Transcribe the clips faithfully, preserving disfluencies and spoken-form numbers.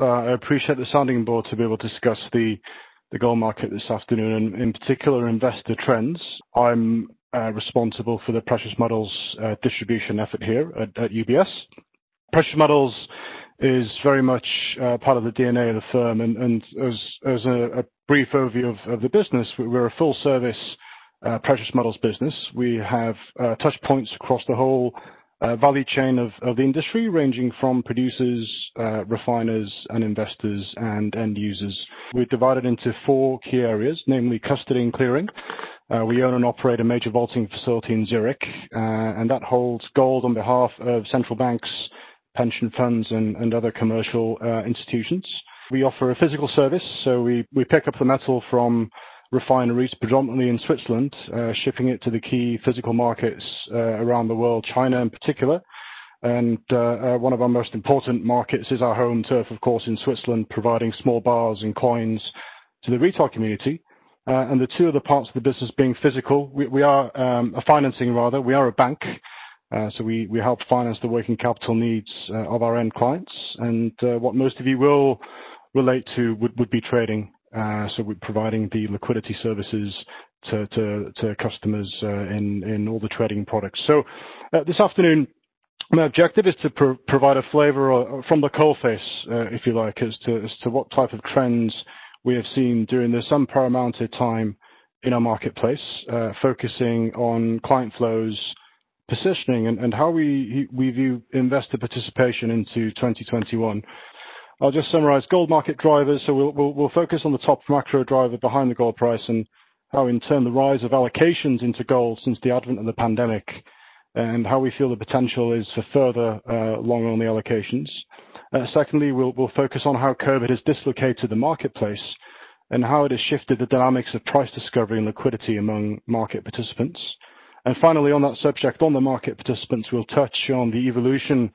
Uh, I appreciate the sounding board to be able to discuss the, the gold market this afternoon, and in particular investor trends. I'm uh, responsible for the precious metals uh, distribution effort here at, at U B S. Precious metals is very much uh, part of the D N A of the firm, and, and as, as a, a brief overview of, of the business, we're a full-service uh, precious metals business. We have uh, touch points across the whole Uh, value chain of, of the industry, ranging from producers, uh, refiners, and investors and end users. We're divided into four key areas, namely custody and clearing. Uh, we own and operate a major vaulting facility in Zurich, uh, and that holds gold on behalf of central banks, pension funds, and, and other commercial uh, institutions. We offer a physical service, so we, we pick up the metal from refineries, predominantly in Switzerland, uh, shipping it to the key physical markets uh, around the world, China in particular. And uh, uh, one of our most important markets is our home turf, of course, in Switzerland, providing small bars and coins to the retail community. Uh, and the two other parts of the business being physical, we, we are um, a financing rather, we are a bank. Uh, so we, we help finance the working capital needs uh, of our end clients. And uh, what most of you will relate to would, would be trading. Uh, so we're providing the liquidity services to, to, to customers uh, in, in all the trading products. So uh, this afternoon, my objective is to pro provide a flavor from the coalface, uh, if you like, as to, as to what type of trends we have seen during this unprecedented time in our marketplace, uh, focusing on client flows, positioning, and, and how we, we view investor participation into twenty twenty-one. I'll just summarize gold market drivers. So we'll, we'll, we'll focus on the top macro driver behind the gold price and how, in turn, the rise of allocations into gold since the advent of the pandemic, and how we feel the potential is for further uh, long-only allocations. Uh, secondly, we'll, we'll focus on how COVID has dislocated the marketplace and how it has shifted the dynamics of price discovery and liquidity among market participants. And finally, on that subject, on the market participants, we'll touch on the evolution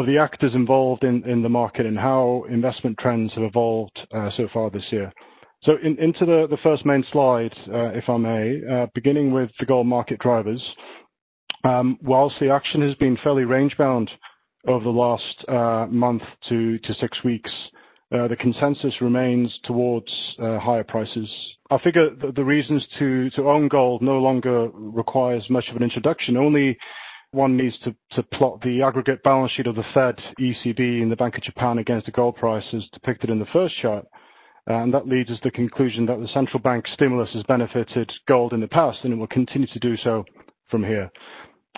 of the actors involved in, in the market and how investment trends have evolved uh, so far this year. So in, into the, the first main slide, uh, if I may, uh, beginning with the gold market drivers. Um, whilst the action has been fairly range-bound over the last uh, month to, to six weeks, uh, the consensus remains towards uh, higher prices. I figure that the reasons to, to own gold no longer requires much of an introduction. Only one needs to, to plot the aggregate balance sheet of the Fed, E C B, and the Bank of Japan against the gold price as depicted in the first chart. And that leads us to the conclusion that the central bank stimulus has benefited gold in the past, and it will continue to do so from here.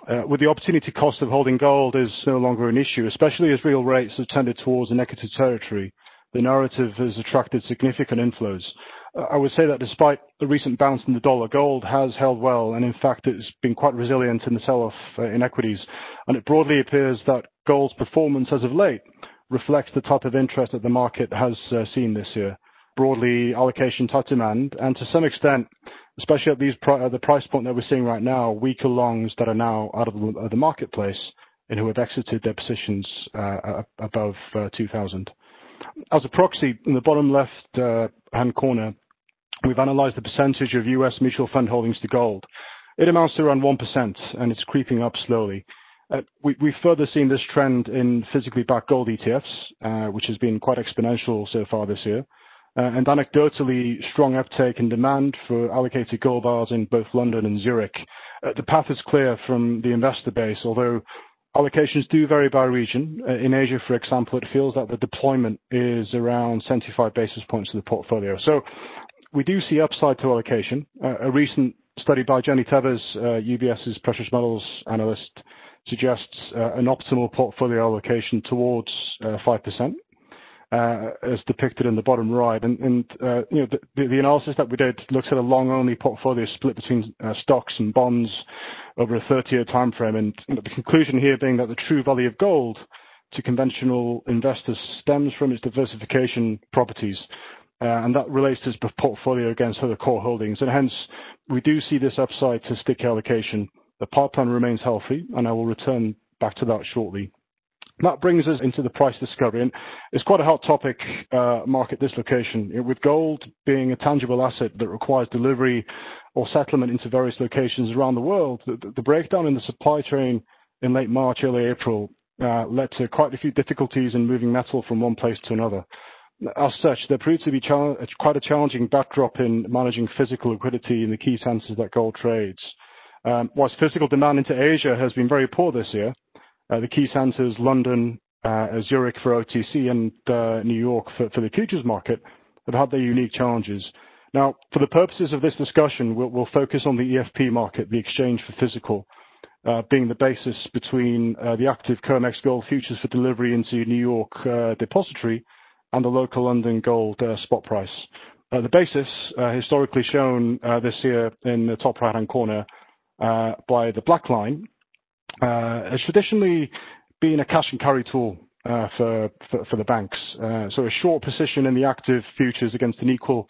Uh, with the opportunity cost of holding gold is no longer an issue, especially as real rates have tended towards a negative territory. The narrative has attracted significant inflows. I would say that despite the recent bounce in the dollar, gold has held well, and in fact, it's been quite resilient in the sell-off in equities. And it broadly appears that gold's performance as of late reflects the type of interest that the market has uh, seen this year. Broadly, allocation tight demand, and to some extent, especially at, these pri at the price point that we're seeing right now, weaker longs that are now out of the, of the marketplace and who have exited their positions uh, above uh, two thousand. As a proxy, in the bottom left-hand uh, corner, we've analyzed the percentage of U S mutual fund holdings to gold. It amounts to around one percent, and it's creeping up slowly. Uh, we, we've further seen this trend in physically backed gold E T Fs, uh, which has been quite exponential so far this year. Uh, and anecdotally, strong uptake and demand for allocated gold bars in both London and Zurich. Uh, the path is clear from the investor base, although allocations do vary by region. In Asia, for example, it feels that the deployment is around seventy-five basis points of the portfolio. So we do see upside to allocation. Uh, a recent study by Jenny Tevers, uh, UBS's precious metals analyst, suggests uh, an optimal portfolio allocation towards uh, five percent, uh, as depicted in the bottom right. And, and uh, you know, the, the analysis that we did looks at a long-only portfolio split between uh, stocks and bonds over a thirty-year time frame, and the conclusion here being that the true value of gold to conventional investors stems from its diversification properties, uh, and that relates to its portfolio against other core holdings, and hence we do see this upside to stick allocation. The pipeline remains healthy, and I will return back to that shortly. That brings us into the price discovery, and it's quite a hot topic, uh, market dislocation, with gold being a tangible asset that requires delivery or settlement into various locations around the world. The, the breakdown in the supply chain in late March, early April uh, led to quite a few difficulties in moving metal from one place to another. As such, there proved to be quite a challenging backdrop in managing physical liquidity in the key senses that gold trades. Um, whilst physical demand into Asia has been very poor this year, uh, the key senses London, uh, Zurich for O T C, and uh, New York for, for the futures market have had their unique challenges. Now, for the purposes of this discussion, we'll, we'll focus on the E F P market, the exchange for physical, uh, being the basis between uh, the active COMEX gold futures for delivery into New York uh, depository and the local London gold uh, spot price. Uh, the basis, uh, historically shown uh, this year in the top right-hand corner uh, by the black line, uh, has traditionally been a cash and carry tool uh, for, for, for the banks. Uh, so a short position in the active futures against an equal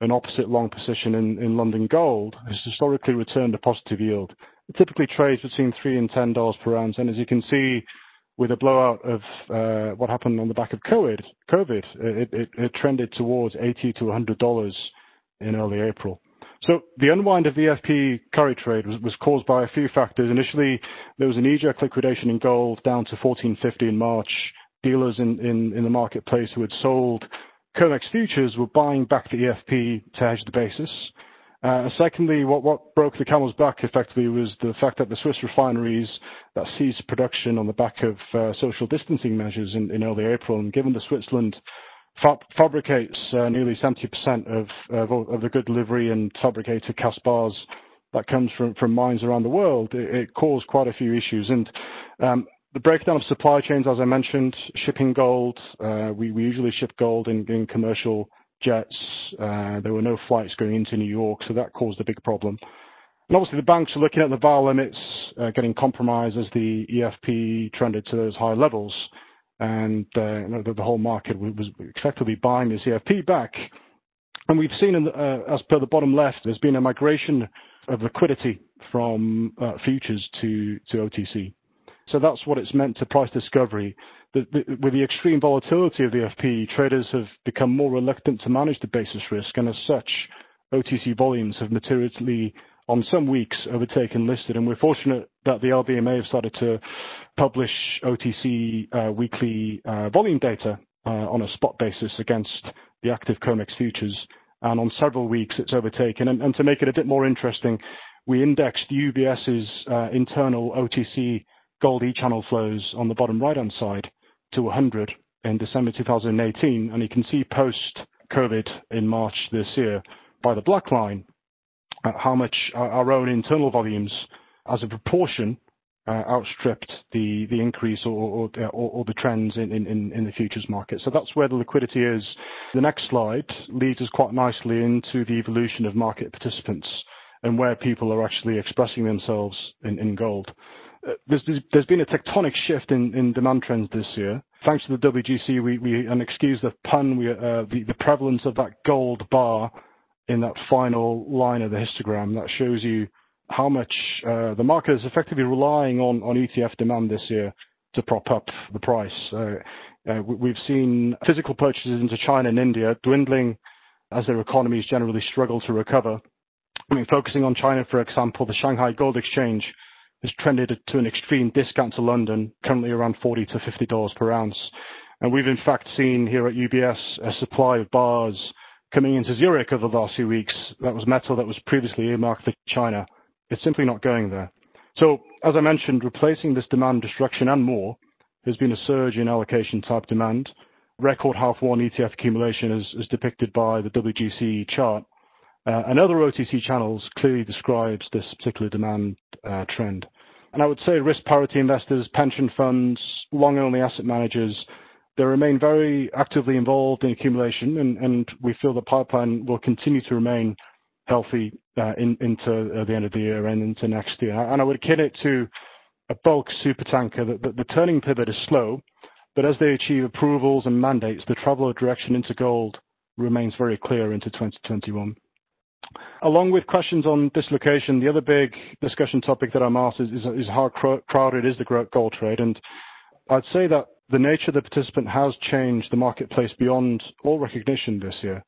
and opposite long position in, in London gold has historically returned a positive yield. It typically trades between three and ten dollars per ounce, and as you can see, with a blowout of uh, what happened on the back of COVID, COVID it, it, it trended towards eighty to one hundred dollars in early April. So the unwind of the E F P carry trade was, was caused by a few factors. Initially, there was a knee-jerk liquidation in gold down to fourteen fifty in March. Dealers in, in, in the marketplace who had sold COMEX futures were buying back the E F P to hedge the basis. Uh, secondly, what, what broke the camel's back effectively was the fact that the Swiss refineries that ceased production on the back of uh, social distancing measures in, in early April, and given that Switzerland fab fabricates uh, nearly seventy percent of, of, of the good delivery and fabricated cast bars that comes from, from mines around the world, it, it caused quite a few issues. And um, the breakdown of supply chains, as I mentioned, shipping gold, uh, we, we usually ship gold in, in commercial jets. Uh, there were no flights going into New York, so that caused a big problem. And obviously, the banks are looking at the V A R limits uh, getting compromised as the E F P trended to those high levels, and uh, you know, the, the whole market was effectively buying this E F P back. And we've seen, in the, uh, as per the bottom left, there's been a migration of liquidity from uh, futures to, to O T C. So that's what it's meant to price discovery. The, the, with the extreme volatility of the E F P, traders have become more reluctant to manage the basis risk, and as such, O T C volumes have materially, on some weeks, overtaken listed. And we're fortunate that the L B M A have started to publish O T C uh, weekly uh, volume data uh, on a spot basis against the active COMEX futures, and on several weeks it's overtaken. And, and to make it a bit more interesting, we indexed UBS's uh, internal O T C gold e-channel flows on the bottom right-hand side to one hundred in December two thousand eighteen, and you can see post-COVID in March this year by the black line uh, how much our own internal volumes as a proportion uh, outstripped the, the increase or, or, or, or the trends in, in, in the futures market. So that's where the liquidity is. The next slide leads us quite nicely into the evolution of market participants and where people are actually expressing themselves in, in gold. There's, there's been a tectonic shift in, in demand trends this year. Thanks to the W G C, we, we and excuse the pun, we, uh, the, the prevalence of that gold bar in that final line of the histogram. That shows you how much uh, the market is effectively relying on, on E T F demand this year to prop up the price. Uh, uh, we've seen physical purchases into China and India dwindling as their economies generally struggle to recover. I mean, focusing on China, for example, the Shanghai Gold Exchange has trended to an extreme discount to London, currently around forty to fifty dollars per ounce. And we've in fact seen here at U B S a supply of bars coming into Zurich over the last few weeks. That was metal that was previously earmarked for China. It's simply not going there. So, as I mentioned, replacing this demand destruction and more has been a surge in allocation type demand. Record half one E T F accumulation is, is depicted by the W G C chart. Uh, and other O T C channels clearly describes this particular demand uh, trend. And I would say risk parity investors, pension funds, long-only asset managers, they remain very actively involved in accumulation, and, and we feel the pipeline will continue to remain healthy uh, in, into uh, the end of the year and into next year. And I would akin it to a bulk supertanker. That, that the turning pivot is slow, but as they achieve approvals and mandates, the traveler direction into gold remains very clear into twenty twenty-one. Along with questions on dislocation, the other big discussion topic that I'm asked is, is, is how cr crowded is the gold trade. And I'd say that the nature of the participant has changed the marketplace beyond all recognition this year.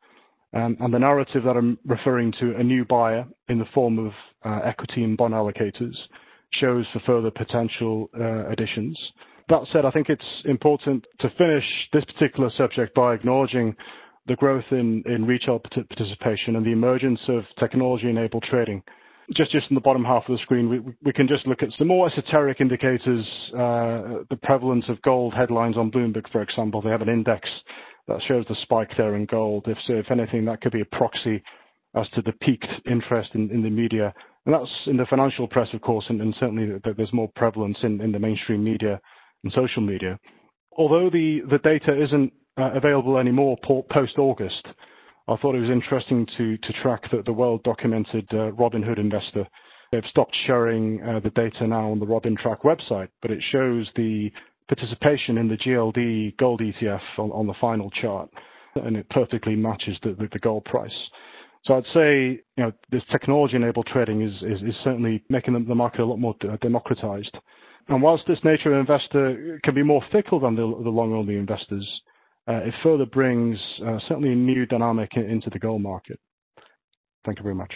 Um, and the narrative that I'm referring to, a new buyer in the form of uh, equity and bond allocators, shows for further potential uh, additions. That said, I think it's important to finish this particular subject by acknowledging the growth in, in retail participation and the emergence of technology-enabled trading. Just just in the bottom half of the screen, we, we can just look at some more esoteric indicators, uh, the prevalence of gold headlines on Bloomberg, for example. They have an index that shows the spike there in gold. If, so if anything, that could be a proxy as to the peaked interest in, in the media. And that's in the financial press, of course, and, and certainly there's more prevalence in, in the mainstream media and social media. Although the, the data isn't uh, available anymore post-August, I thought it was interesting to, to track the, the well-documented uh, Robinhood investor. They've stopped sharing uh, the data now on the RobinTrack website, but it shows the participation in the G L D gold E T F on, on the final chart, and it perfectly matches the, the, the gold price. So I'd say, you know, this technology-enabled trading is, is, is certainly making the market a lot more democratized. And whilst this nature of investor can be more fickle than the, the long-only investors, uh, it further brings uh, certainly a new dynamic into the gold market. Thank you very much.